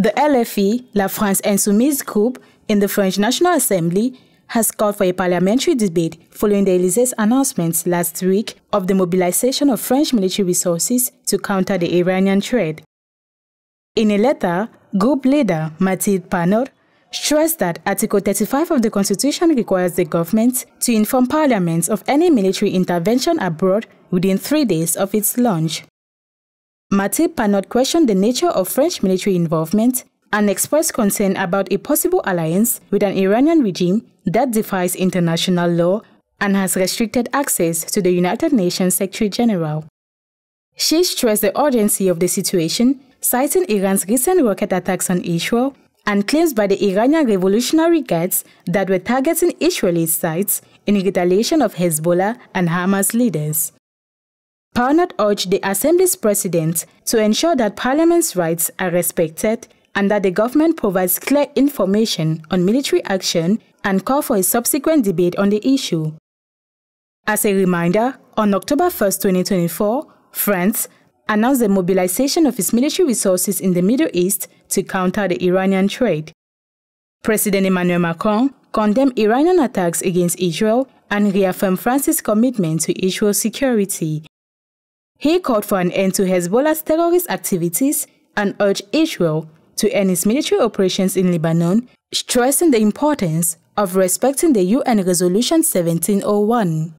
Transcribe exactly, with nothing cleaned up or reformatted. The L F I, La France Insoumise group in the French National Assembly, has called for a parliamentary debate following the Élysée's announcements last week of the mobilization of French military resources to counter the Iranian threat. In a letter, group leader Mathilde Panot stressed that Article thirty-five of the Constitution requires the government to inform parliaments of any military intervention abroad within three days of its launch. Mathilde Panot questioned the nature of French military involvement and expressed concern about a possible alliance with an Iranian regime that defies international law and has restricted access to the United Nations Secretary General. She stressed the urgency of the situation, citing Iran's recent rocket attacks on Israel and claims by the Iranian Revolutionary Guards that were targeting Israeli sites in retaliation of Hezbollah and Hamas leaders. Panot urged the Assembly's president to ensure that Parliament's rights are respected and that the government provides clear information on military action and call for a subsequent debate on the issue. As a reminder, on October first, twenty twenty-four, France announced the mobilization of its military resources in the Middle East to counter the Iranian threat. President Emmanuel Macron condemned Iranian attacks against Israel and reaffirmed France's commitment to Israel's security. He called for an end to Hezbollah's terrorist activities and urged Israel to end its military operations in Lebanon, stressing the importance of respecting the U N Resolution seventeen oh one.